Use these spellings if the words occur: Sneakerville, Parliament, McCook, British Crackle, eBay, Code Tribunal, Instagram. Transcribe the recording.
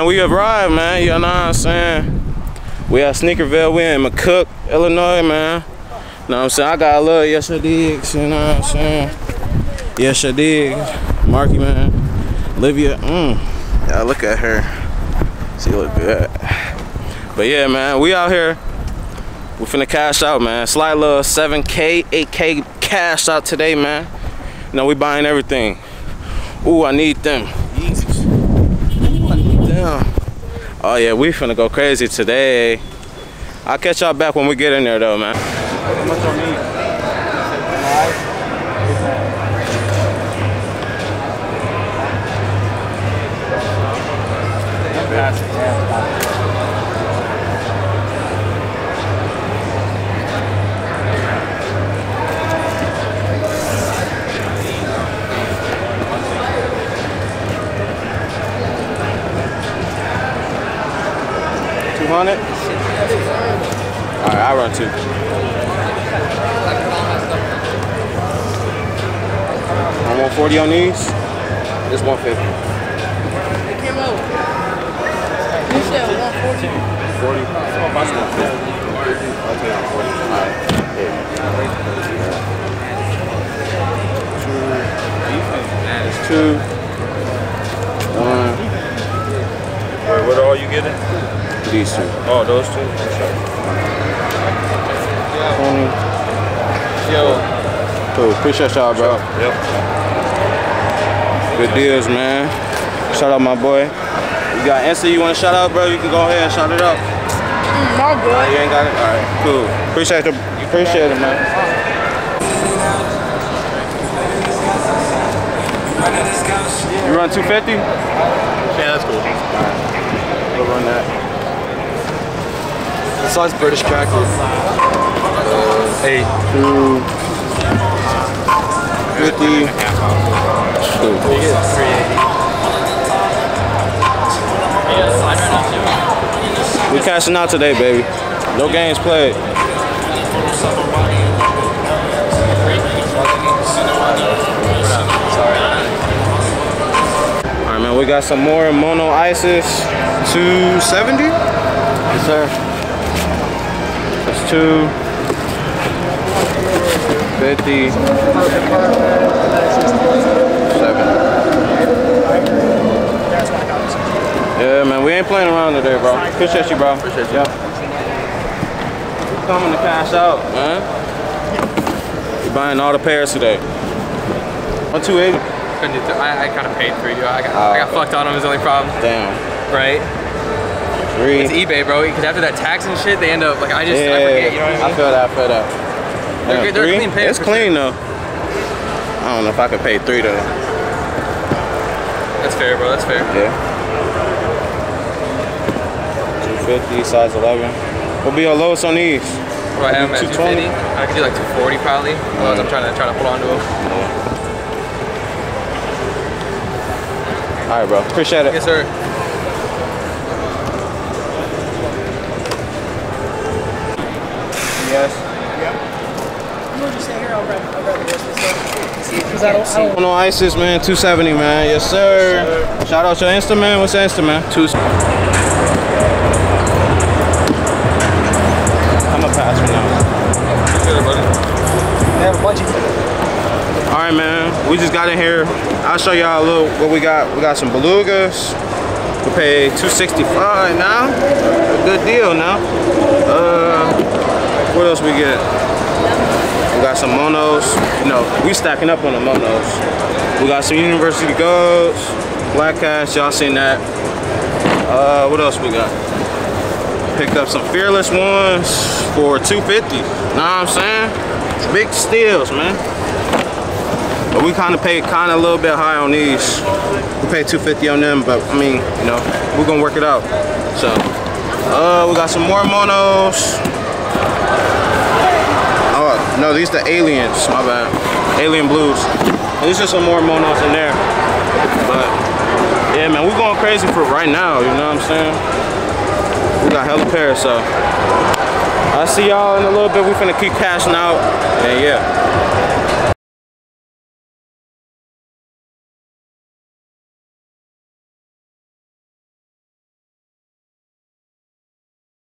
And we arrived, man, you know what I'm saying? We at Sneakerville, we in McCook, Illinois, man. You know what I'm saying? I got a little yes I digs, you know what I'm saying? Yes I digs. Marky, man. Olivia, yeah, look at her. She look good. But yeah, man, we out here. We finna cash out, man. Slight little 7K, 8K cash out today, man. You know, we buying everything. Ooh, I need them. Damn. Oh yeah, we finna go crazy today. I'll catch y'all back when we get in there though, man. On it? Alright, I run two. I'm 140 on these. It's 150. It came out. You said 140. 40. Alright. Two. One. Wait, what all you getting? These two. Oh, those two? Sure. 20. Yo. Cool. Appreciate y'all, bro. Yep. Good deals, man. Shout out my boy. You got Insta you want to shout out, bro? You can go ahead and shout it out. My boy. You ain't got it? All right. Cool. Appreciate it, man. You run 250? Yeah, that's cool. All right. We'll run that. This size British Crackle. 8. 250. 380. We cashing out today, baby. No games played. Alright, man, we got some more Mono Ices. 270? Yes, sir. That's 250. 7. Yeah, man, we ain't playing around today, bro. Appreciate you, bro. Appreciate you. Yeah. We coming to cash out, man. We buying all the pairs today. 128. I kind of paid for you. I got fucked on him. Is the only problem. Damn. Right. It's eBay, bro, because after that tax and shit, they end up, like, I forget, you know what I mean? I feel that. Damn, they're clean pay. It's clean, though. I don't know if I could pay 3, though. That's fair, bro, that's fair. Yeah. 250, size 11. What'll be your lowest on these? What do I have, man? 220? I could do, like, 240, probably. Otherwise, I'm trying to hold on to them. All right, bro. Appreciate it. Yes, sir. Yes. Yep. You want to stay here? I'll grab the rest of this because I don't know. Isis, man. 270, man. Yes, sir. Yes, sir. Shout out your Insta, man. What's your Insta, man? 270. I'm gonna pass for now. Good, buddy. We have a budget. All right, man. We just got in here. I'll show y'all a little what we got. We got some belugas. We paid 265 now. Good deal now. What else we get? We got some monos. You know, we stacking up on the monos. We got some University Golds, Black Cash, y'all seen that. What else we got? Picked up some Fearless ones for 250. Know what I'm saying? Big steals, man. But we kind of paid a little bit high on these. We paid 250 on them, but I mean, you know, we're gonna work it out. So, we got some more monos. No, these the aliens, my bad. Alien blues. There's just some more monos in there. But yeah, man, we're going crazy for right now, you know what I'm saying? We got hella pairs, so I'll see y'all in a little bit. We finna keep cashing out. And yeah.